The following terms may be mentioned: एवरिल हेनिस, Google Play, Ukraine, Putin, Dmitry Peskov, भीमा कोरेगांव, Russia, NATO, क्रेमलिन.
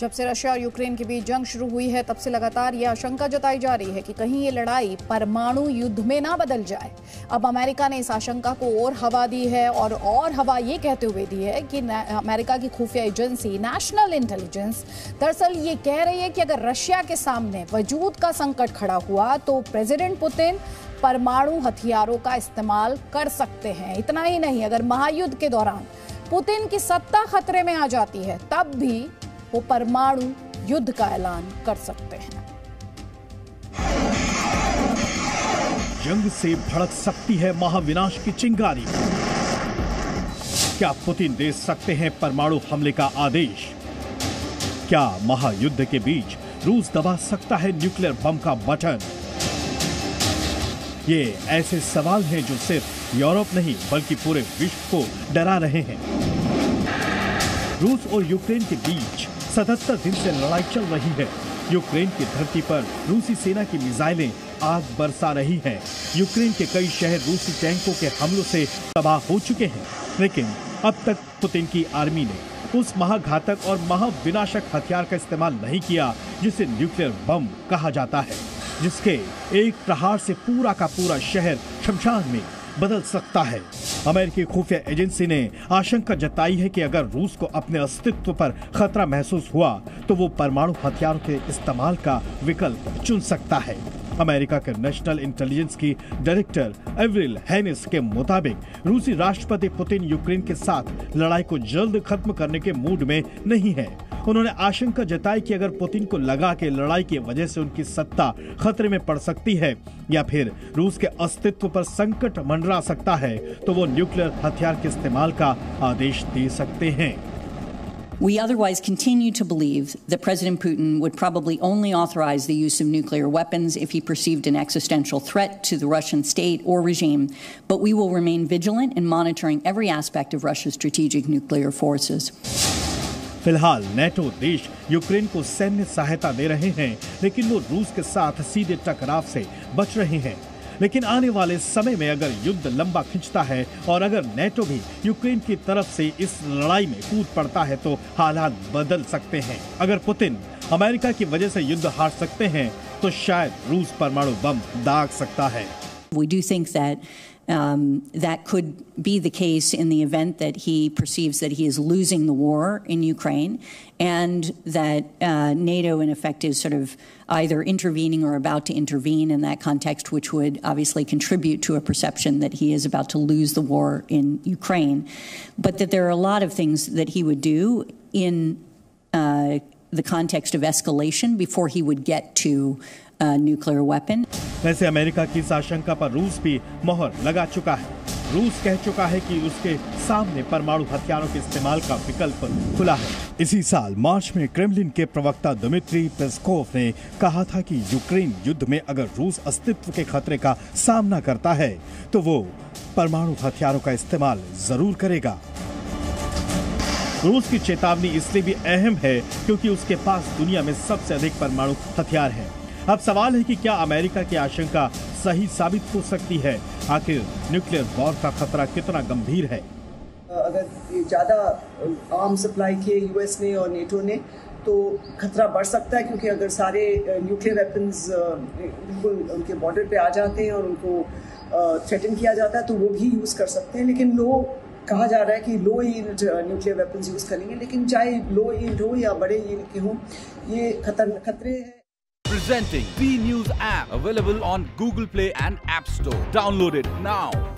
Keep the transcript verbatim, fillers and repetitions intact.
जब से रशिया और यूक्रेन के बीच जंग शुरू हुई है तब से लगातार यह आशंका जताई जा रही है कि कहीं ये लड़ाई परमाणु युद्ध में ना बदल जाए। अब अमेरिका ने इस आशंका को और हवा दी है और और हवा ये कहते हुए दी है कि अमेरिका की खुफिया एजेंसी नेशनल इंटेलिजेंस दरअसल ये कह रही है कि अगर रशिया के सामने वजूद का संकट खड़ा हुआ तो प्रेसिडेंट पुतिन परमाणु हथियारों का इस्तेमाल कर सकते हैं। इतना ही नहीं, अगर महायुद्ध के दौरान पुतिन की सत्ता खतरे में आ जाती है तब भी वो परमाणु युद्ध का ऐलान कर सकते हैं। जंग से भड़क सकती है महाविनाश की चिंगारी। क्या पुतिन दे सकते हैं परमाणु हमले का आदेश? क्या महायुद्ध के बीच रूस दबा सकता है न्यूक्लियर बम का बटन? ये ऐसे सवाल हैं जो सिर्फ यूरोप नहीं बल्कि पूरे विश्व को डरा रहे हैं। रूस और यूक्रेन के बीच सतहत्तर दिन से लड़ाई चल रही है। यूक्रेन की धरती पर रूसी सेना की मिसाइलें आग बरसा रही हैं। यूक्रेन के कई शहर रूसी टैंकों के हमलों से तबाह हो चुके हैं, लेकिन अब तक पुतिन की आर्मी ने उस महाघातक और महाविनाशक हथियार का इस्तेमाल नहीं किया जिसे न्यूक्लियर बम कहा जाता है, जिसके एक प्रहार से पूरा का पूरा शहर शमशान में बदल सकता है। अमेरिकी खुफिया एजेंसी ने आशंका जताई है कि अगर रूस को अपने अस्तित्व पर खतरा महसूस हुआ तो वो परमाणु हथियारों के इस्तेमाल का विकल्प चुन सकता है। अमेरिका के नेशनल इंटेलिजेंस की डायरेक्टर एवरिल हेनिस के मुताबिक रूसी राष्ट्रपति पुतिन यूक्रेन के साथ लड़ाई को जल्द खत्म करने के मूड में नहीं है। उन्होंने आशंका जताई कि अगर पुतिन को लगा कि लड़ाई की वजह से उनकी सत्ता खतरे में पड़ सकती है या फिर रूस के अस्तित्व पर संकट मंडरा सकता है तो वो न्यूक्लियर हथियार के इस्तेमाल का आदेश दे सकते हैं। We otherwise continue to believe that President Putin would probably only authorize the use of nuclear weapons if he perceived an existential threat to the Russian state or regime, but we will remain vigilant in monitoring every aspect of Russia's strategic nuclear forces. फिलहाल NATO देश Ukraine को सैन्य सहायता दे रहे हैं, लेकिन वो रूस के साथ सीधे टकराव से बच रहे हैं। लेकिन आने वाले समय में अगर युद्ध लंबा खिंचता है और अगर नेटो भी यूक्रेन की तरफ से इस लड़ाई में कूद पड़ता है तो हालात बदल सकते हैं। अगर पुतिन अमेरिका की वजह से युद्ध हार सकते हैं तो शायद रूस परमाणु बम दाग सकता है। We do think that um, that could be the case in the event that he perceives that he is losing the war in Ukraine and that uh, NATO in effect is sort of either intervening or about to intervene in that context, which would obviously contribute to a perception that he is about to lose the war in Ukraine. But that there are a lot of things that he would do in uh, the context of escalation before he would get to a nuclear weapon. वैसे America की इस आशंका पर रूस भी मोहर लगा चुका है। रूस कह चुका है कि उसके सामने परमाणु हथियारों के इस्तेमाल का विकल्प खुला है। इसी साल मार्च में क्रेमलिन के प्रवक्ता दिमित्री पेस्कोव ने कहा था कि यूक्रेन युद्ध में अगर रूस अस्तित्व के खतरे का सामना करता है तो वो परमाणु हथियारों का इस्तेमाल जरूर करेगा। रूस की चेतावनी इसलिए भी अहम है क्योंकि उसके पास दुनिया में सबसे अधिक परमाणु हथियार है। अब सवाल है कि क्या अमेरिका की आशंका सही साबित हो सकती है? आखिर न्यूक्लियर वॉर का खतरा कितना गंभीर है? अगर ज़्यादा आर्म सप्लाई किए यूएस ने और नेटो ने तो खतरा बढ़ सकता है, क्योंकि अगर सारे न्यूक्लियर वेपन्स उनके बॉर्डर पे आ जाते हैं और उनको थ्रेटन किया जाता है तो वो भी यूज़ कर सकते हैं। लेकिन लो कहा जा रहा है कि low yield nuclear weapons use करेंगे, लेकिन चाहे लो यील्ड हो या बड़े यील्ड के हों, ये खतर खतरे हैं। Presenting B News app available on Google Play and App Store. Download it now.